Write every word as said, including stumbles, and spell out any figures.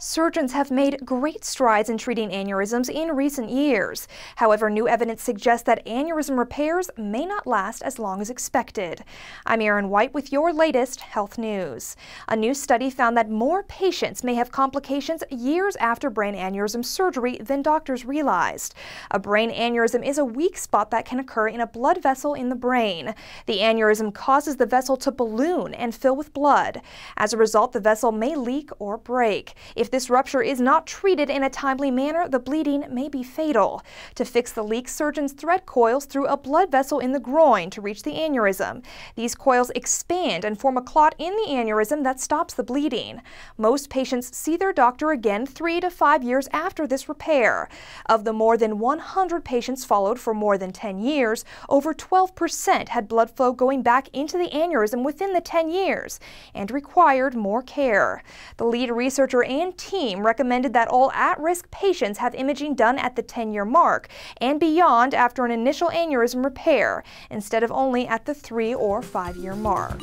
Surgeons have made great strides in treating aneurysms in recent years. However, new evidence suggests that aneurysm repairs may not last as long as expected. I'm Erin White with your latest health news. A new study found that more patients may have complications years after brain aneurysm surgery than doctors realized. A brain aneurysm is a weak spot that can occur in a blood vessel in the brain. The aneurysm causes the vessel to balloon and fill with blood. As a result, the vessel may leak or break. If If this rupture is not treated in a timely manner, the bleeding may be fatal. To fix the leak, surgeons thread coils through a blood vessel in the groin to reach the aneurysm. These coils expand and form a clot in the aneurysm that stops the bleeding. Most patients see their doctor again three to five years after this repair. Of the more than one hundred patients followed for more than ten years, over twelve percent had blood flow going back into the aneurysm within the ten years and required more care. The lead researcher and team recommended that all at-risk patients have imaging done at the ten-year mark and beyond after an initial aneurysm repair, instead of only at the three or five-year mark.